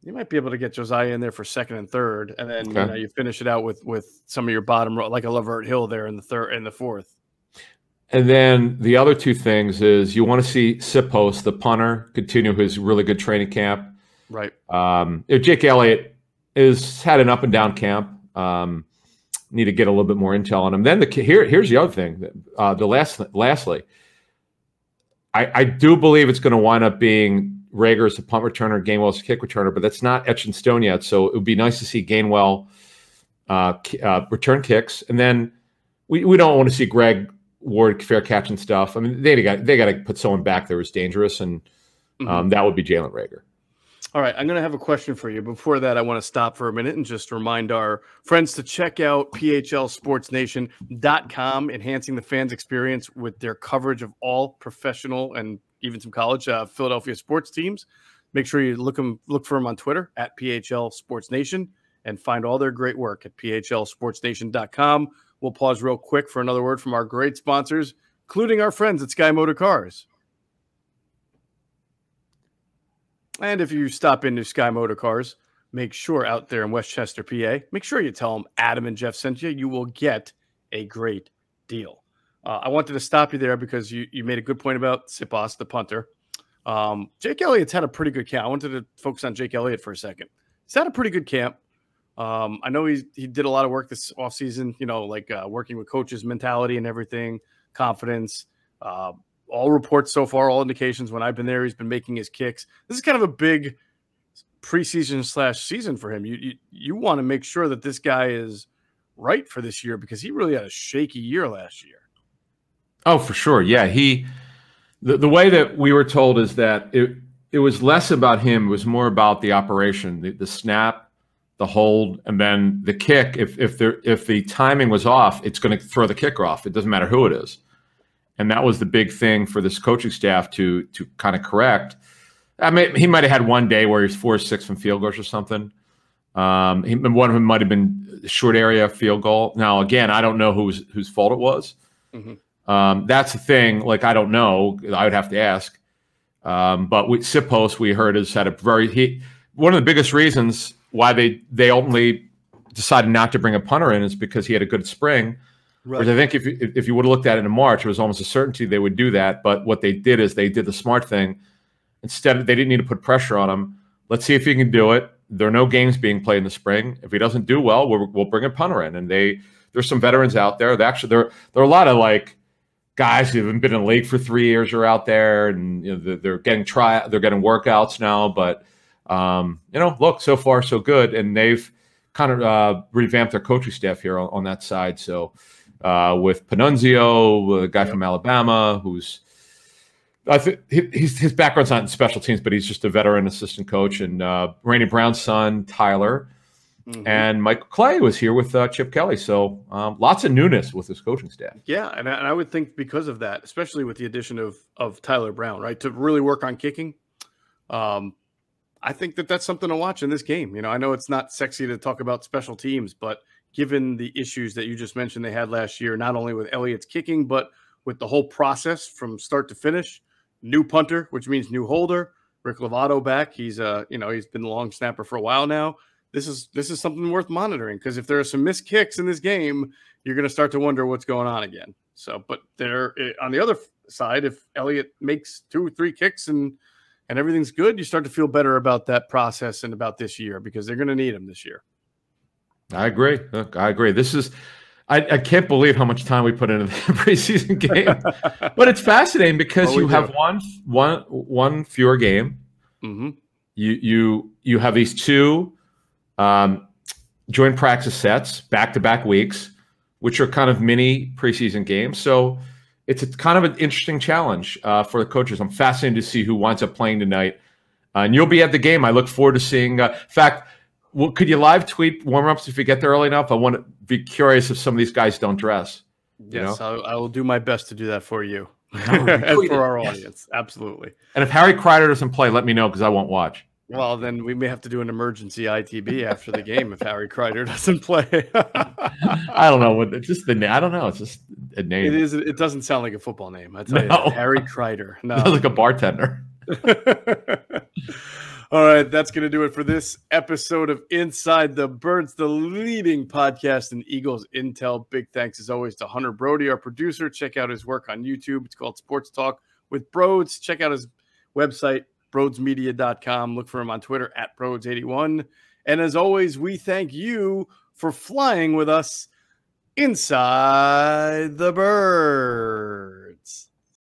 you might be able to get Josiah in there for second and third, and then okay. you know, you finish it out with with some of your bottom row, like a LaVert Hill there in the third and the fourth. And then the other two things is you want to see Sipos, the punter, continue his really good training camp. Right. Um, Jake Elliott has had an up and down camp. Um, need to get a little bit more intel on him. Then the here here's the other thing. Uh, the last lastly, I, I do believe it's going to wind up being Reagor as the punt returner, Gainwell as the kick returner, but that's not etched in stone yet. So it would be nice to see Gainwell uh, uh, return kicks, and then we we don't want to see Greg Ward fair catch and stuff. I mean, they got they got to put someone back there who's dangerous, and um, mm-hmm. that would be Jalen Reagor. All right, I'm going to have a question for you. Before that, I want to stop for a minute and just remind our friends to check out P H L Sports Nation dot com, enhancing the fans' experience with their coverage of all professional and even some college uh, Philadelphia sports teams. Make sure you look them look for them on Twitter at P H L Sports Nation and find all their great work at P H L Sports Nation dot com. We'll pause real quick for another word from our great sponsors, including our friends at Sky Motor Cars. And if you stop into Sky Motor Cars, make sure out there in Westchester, P A, make sure you tell them Adam and Jeff sent you. You will get a great deal. Uh, I wanted to stop you there because you, you made a good point about Sipos, the punter. Um, Jake Elliott's had a pretty good camp. I wanted to focus on Jake Elliott for a second. He's had a pretty good camp. Um, I know he, he did a lot of work this offseason, you know, like uh, working with coaches, mentality and everything, confidence. Uh, all reports so far, all indications when I've been there, he's been making his kicks. This is kind of a big preseason slash season for him. You, you, you want to make sure that this guy is right for this year because he really had a shaky year last year. Oh, for sure. Yeah, he the, the way that we were told is that it, it was less about him. It was more about the operation, the, the snap, the hold, and then the kick. If if there if the timing was off, it's going to throw the kicker off. It doesn't matter who it is, and that was the big thing for this coaching staff to to kind of correct. I mean, he might have had one day where he's four or six from field goals or something. Um, he, one of them might have been short area field goal. Now again, I don't know whose whose fault it was. Mm-hmm. Um, that's the thing. Like I don't know. I would have to ask. Um, but with Sipos, we heard has had a very he one of the biggest reasons why they they ultimately decided not to bring a punter in is because he had a good spring. Right. Which I think if you, if you would have looked at it in March, it was almost a certainty they would do that. But what they did is they did the smart thing. Instead, they didn't need to put pressure on him. Let's see if he can do it. There are no games being played in the spring. If he doesn't do well, we'll, we'll bring a punter in. And they there's some veterans out there. They actually there there are a lot of like guys who haven't been in the league for three years are out there, and you know, they're, they're getting try they're getting workouts now, but. Um, you know, look, so far so good, and they've kind of uh, revamped their coaching staff here on, on that side. So uh, with Panunzio, the guy yep. from Alabama, who's I think his his background's not in special teams, but he's just a veteran assistant coach, and uh, Randy Brown's son Tyler, mm-hmm. and Michael Clay was here with uh, Chip Kelly. So um, lots of newness with his coaching staff. Yeah, and I, and I would think because of that, especially with the addition of of Tyler Brown, right, to really work on kicking. Um, I think that that's something to watch in this game. You know, I know it's not sexy to talk about special teams, but given the issues that you just mentioned they had last year, not only with Elliott's kicking, but with the whole process from start to finish. New punter, which means new holder. Rick Lovato back. He's uh, you know, he's been a long snapper for a while now. This is this is something worth monitoring, because if there are some missed kicks in this game, you're going to start to wonder what's going on again. So, but there on the other side, if Elliott makes two or three kicks and and everything's good, you start to feel better about that process and about this year, because they're going to need him this year. I agree. Look, I agree. This is. I, I can't believe how much time we put into the preseason game, but it's fascinating because well, you have it. one one one fewer game. Mm-hmm. You you you have these two um, joint practice sets back to back weeks, which are kind of mini preseason games. So it's a, kind of an interesting challenge uh, for the coaches. I'm fascinated to see who winds up playing tonight, uh, and you'll be at the game. I look forward to seeing. Uh, in fact. Well, could you live tweet warm-ups if you get there early enough? I want to be curious if some of these guys don't dress. Yes, I, I will do my best to do that for you and for our audience. Yes. Absolutely. And if Harry Kreider doesn't play, let me know, because I won't watch. Well, then we may have to do an emergency I T B after the game if Harry Kreider doesn't play. I don't know what it's just the I don't know. It's just a name. It is. It doesn't sound like a football name. I tell no. you, Harry Kreider. No, sounds like a bartender. All right, that's going to do it for this episode of Inside the Birds, the leading podcast in Eagles intel. Big thanks, as always, to Hunter Brody, our producer. Check out his work on YouTube. It's called Sports Talk with Broads. Check out his website, broads media dot com. Look for him on Twitter, at Broads eighty-one. And as always, we thank you for flying with us Inside the Birds.